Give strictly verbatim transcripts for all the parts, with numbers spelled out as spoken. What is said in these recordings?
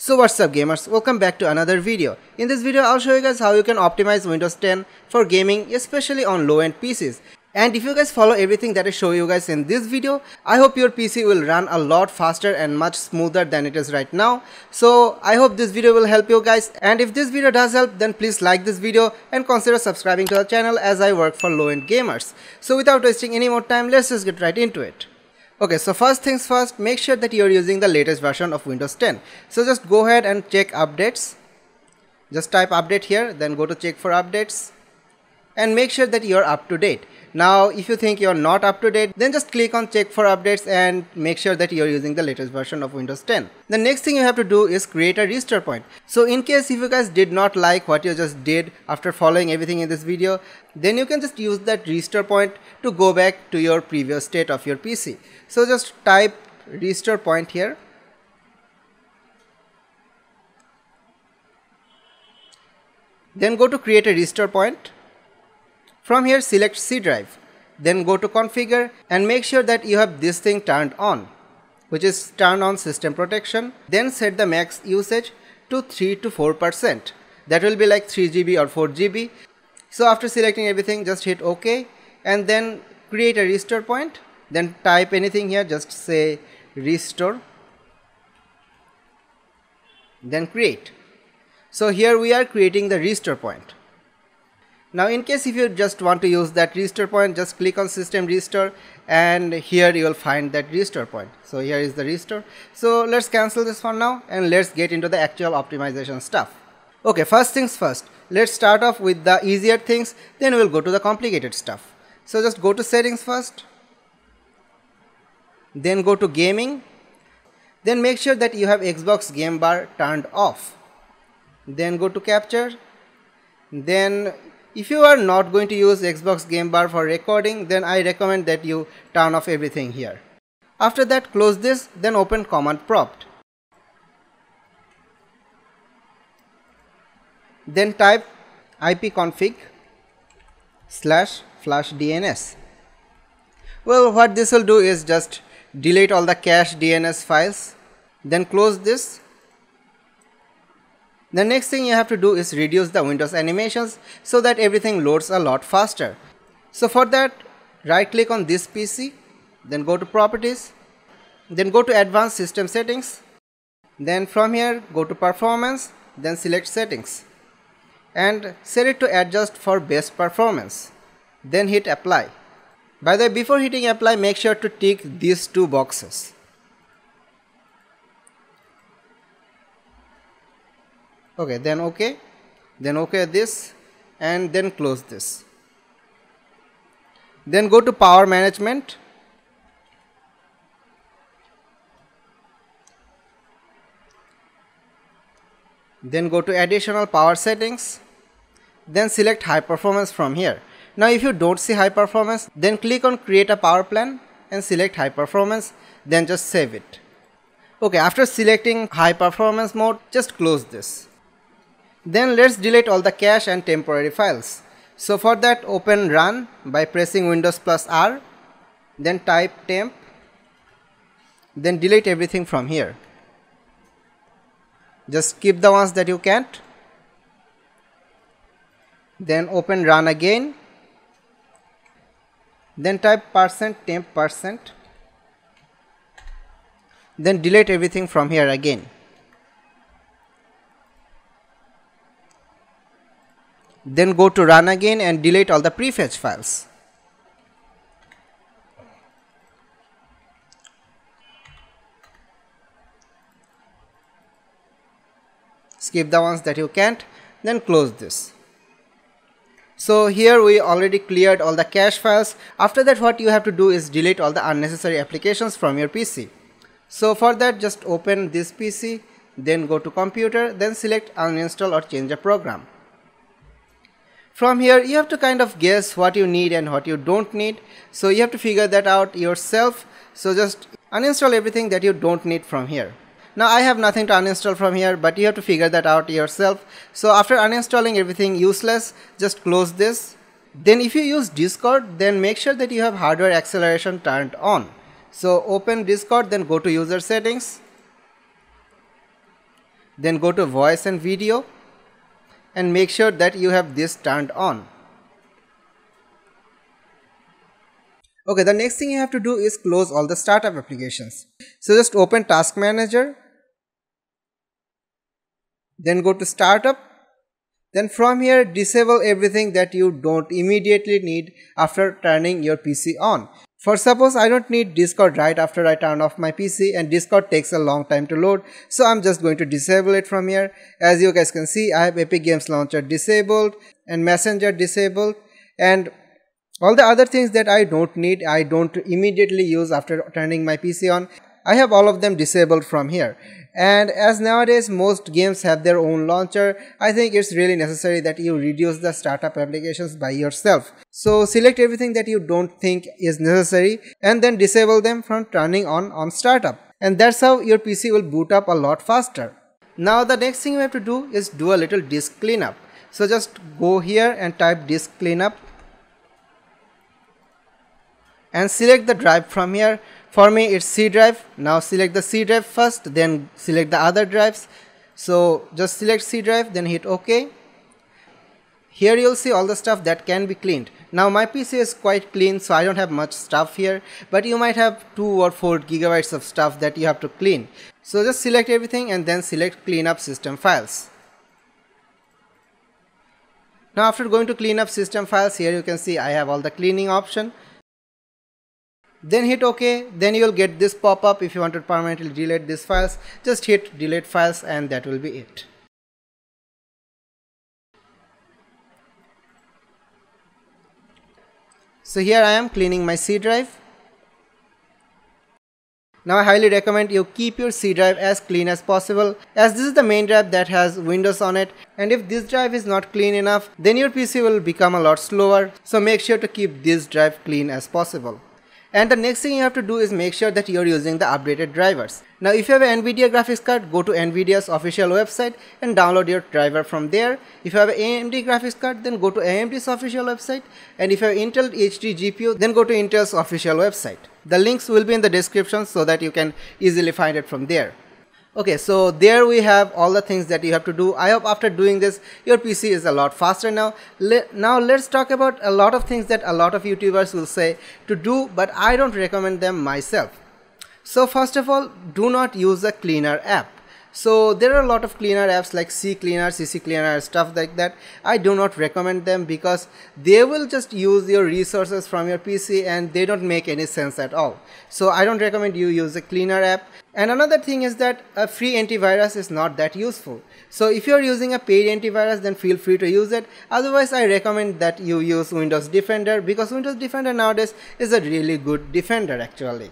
So what's up gamers, welcome back to another video. In this video I'll show you guys how you can optimize Windows ten for gaming, especially on low-end P Cs. And if you guys follow everything that I show you guys in this video, I hope your P C will run a lot faster and much smoother than it is right now. So I hope this video will help you guys, and if this video does help, then please like this video and consider subscribing to our channel as I work for low-end gamers. So without wasting any more time, let's just get right into it. Okay, so first things first, make sure that you're using the latest version of Windows ten. So just go ahead and check updates. Just type update here, then go to check for updates. And make sure that you're up to date. Now, if you think you're not up to date, then just click on check for updates and make sure that you're using the latest version of Windows ten. The next thing you have to do is create a restore point. So in case if you guys did not like what you just did after following everything in this video, then you can just use that restore point to go back to your previous state of your P C. So just type restore point here. Then go to create a restore point. From here select C drive, then go to configure and make sure that you have this thing turned on, which is turn on system protection. Then set the max usage to three to four percent, that will be like three G B or four G B. So after selecting everything, just hit OK and then create a restore point, then type anything here, just say restore, then create. So here we are creating the restore point. Now in case if you just want to use that restore point, just click on system restore and here you will find that restore point. So here is the restore. So let's cancel this for now and let's get into the actual optimization stuff. Okay, first things first, let's start off with the easier things, then we'll go to the complicated stuff. So just go to settings first, then go to gaming, then make sure that you have Xbox game bar turned off, then go to capture, then if you are not going to use Xbox game bar for recording, then I recommend that you turn off everything here. After that, close this, then open command prompt. Then type ipconfig slash flash D N S. Well, what this will do is just delete all the cache D N S files, then close this. The next thing you have to do is reduce the Windows animations so that everything loads a lot faster. So for that, right click on this P C, then go to properties, then go to advanced system settings, then from here go to performance, then select settings and set it to adjust for best performance, then hit apply. By the way, before hitting apply, make sure to tick these two boxes. Okay, then okay, then okay this and then close this. Then go to power management, then go to additional power settings, then select high performance from here. Now if you don't see high performance, then click on create a power plan and select high performance, then just save it. Okay, after selecting high performance mode, just close this. Then let's delete all the cache and temporary files. So for that, open run by pressing Windows plus R, then type temp, then delete everything from here. Just keep the ones that you can't. Then open run again, then type percent temp percent, then delete everything from here again. Then go to run again and delete all the prefetch files. Skip the ones that you can't, then close this. So here we already cleared all the cache files. After that, what you have to do is delete all the unnecessary applications from your P C. So for that, just open this P C, then go to computer, then select uninstall or change a program. From here you have to kind of guess what you need and what you don't need, so you have to figure that out yourself. So just uninstall everything that you don't need from here. Now I have nothing to uninstall from here, but you have to figure that out yourself. So after uninstalling everything useless, just close this. Then if you use Discord, then make sure that you have hardware acceleration turned on. So open Discord, then go to user settings, Then go to voice and video and make sure that you have this turned on. Okay, the next thing you have to do is close all the startup applications. So just open Task Manager, then go to startup. Then from here, disable everything that you don't immediately need after turning your P C on. For suppose I don't need Discord right after I turn off my P C, and Discord takes a long time to load, so I'm just going to disable it from here. As you guys can see, I have Epic Games Launcher disabled and Messenger disabled, and all the other things that I don't need, I don't immediately use after turning my P C on, I have all of them disabled from here. And as nowadays most games have their own launcher, I think it's really necessary that you reduce the startup applications by yourself. So select everything that you don't think is necessary and then disable them from turning on on startup. And that's how your P C will boot up a lot faster. Now the next thing you have to do is do a little disk cleanup. So just go here and type disk cleanup and select the drive from here. For me it's C drive. Now select the C drive first, then select the other drives. So just select C drive, then hit OK. Here you'll see all the stuff that can be cleaned. Now my P C is quite clean, so I don't have much stuff here, but you might have two or four gigabytes of stuff that you have to clean. So just select everything and then select clean up system files. Now after going to clean up system files, here you can see I have all the cleaning option. Then hit OK, then you'll get this pop-up. If you want to permanently delete these files, just hit delete files and that will be it. So here I am cleaning my C drive. Now I highly recommend you keep your C drive as clean as possible, as this is the main drive that has Windows on it, and if this drive is not clean enough, then your P C will become a lot slower, so make sure to keep this drive clean as possible. And the next thing you have to do is make sure that you are using the updated drivers. Now if you have an NVIDIA graphics card, go to NVIDIA's official website and download your driver from there. If you have an A M D graphics card, then go to A M D's official website, and if you have Intel H D G P U, then go to Intel's official website. The links will be in the description so that you can easily find it from there. Okay, so there we have all the things that you have to do. I hope after doing this, your P C is a lot faster now. Let, now let's talk about a lot of things that a lot of YouTubers will say to do, but I don't recommend them myself. So first of all, do not use a cleaner app. So there are a lot of cleaner apps like CCleaner, CCleaner, stuff like that. I do not recommend them because they will just use your resources from your P C and they don't make any sense at all. So I don't recommend you use a cleaner app. And another thing is that a free antivirus is not that useful. So if you are using a paid antivirus, then feel free to use it. Otherwise, I recommend that you use Windows Defender, because Windows Defender nowadays is a really good defender actually.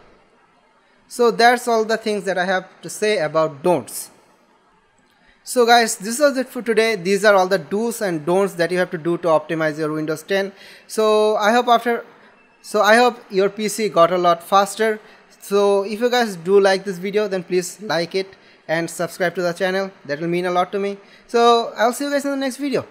So that's all the things that I have to say about don'ts. So guys, this was it for today. These are all the do's and don'ts that you have to do to optimize your Windows ten. So I hope after, so I hope your P C got a lot faster. So if you guys do like this video, then please like it and subscribe to the channel. That will mean a lot to me. So I'll see you guys in the next video.